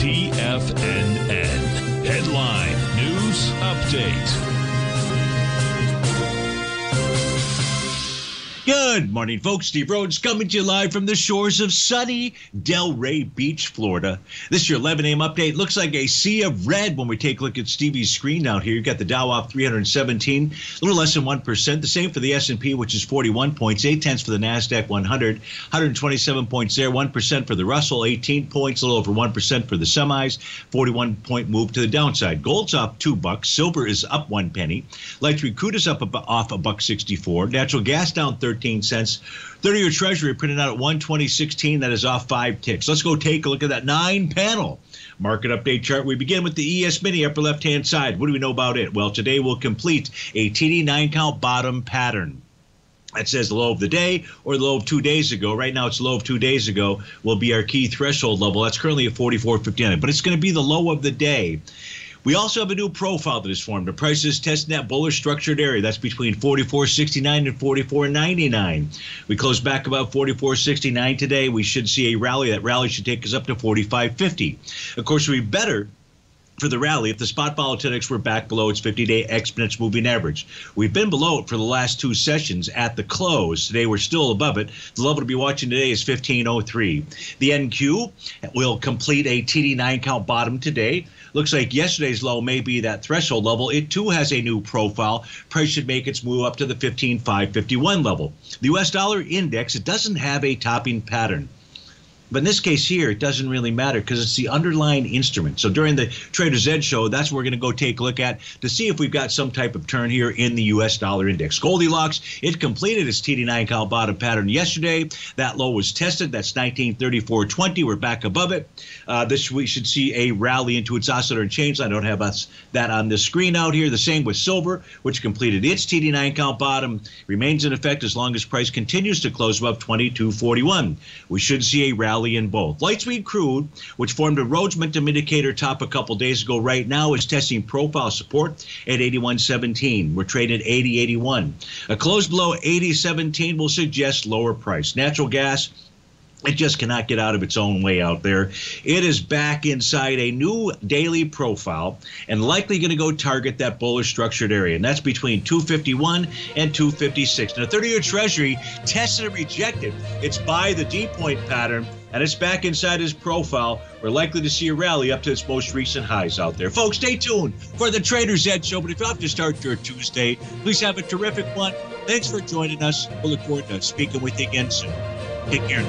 TFNN. Headline News Update. Good morning, folks. Steve Rhodes coming to you live from the shores of sunny Delray Beach, Florida. This is your 11 a.m. update. Looks like a sea of red when we take a look at Stevie's screen out here. You've got the Dow off 317, a little less than 1%. The same for the S&P, which is 41 points, 0.8 for the NASDAQ 100, 127 points there, 1% for the Russell, 18 points, a little over 1% for the semis, 41-point move to the downside. Gold's off $2, silver is up 1 penny, electric crude is up off $1.64, natural gas down 13 cents. 30-year Treasury printed out at 120.16. That is off 5 ticks. Let's go take a look at that 9-panel market update chart. We begin with the ES mini upper left-hand side. What do we know about it? Well, today we'll complete a TD9 count bottom pattern. That says the low of the day or the low of 2 days ago. Right now, it's the low of 2 days ago will be our key threshold level. That's currently at 44.59, but it's going to be the low of the day. We also have a new profile that is formed. The price is testing that bullish structured area. That's between 44.69 and 44.99. We close back about 44.69 today. We should see a rally. That rally should take us up to 45.50. Of course, we'd be better for the rally if the spot volatility index were back below its 50-day exponential moving average. We've been below it for the last 2 sessions at the close. Today we're still above it. The level to be watching today is 15.03. The NQ will complete a TD9 count bottom today. Looks like yesterday's low may be that threshold level. It too has a new profile. Price should make its move up to the 15.551 level. The U.S. dollar index, it doesn't have a topping pattern. But in this case here, it doesn't really matter because it's the underlying instrument. So during the Trader's Edge show, that's what we're going to go take a look at to see if we've got some type of turn here in the U.S. dollar index. Goldilocks, it completed its TD9 count bottom pattern yesterday. That low was tested. That's 1934.20. We're back above it. This we should see a rally into its oscillator and change. I don't have that on the screen out here. The same with silver, which completed its TD9 count bottom. Remains in effect as long as price continues to close above 22.41. We should see a rally in both. Light sweet crude, which formed a Rhodes momentum indicator top a couple days ago, right now is testing profile support at 81.17. We're trading at 80.81. A close below 80.17 will suggest lower price. Natural gas, it just cannot get out of its own way out there. It is back inside a new daily profile and likely going to go target that bullish structured area. And that's between 251 and 256. Now, 30-year Treasury tested and rejected. It's by the D-point pattern, and it's back inside his profile. We're likely to see a rally up to its most recent highs out there. Folks, stay tuned for the Trader's Edge show. But if you have to start your Tuesday, please have a terrific one. Thanks for joining us. We'll look forward to speaking with you again soon. Take care.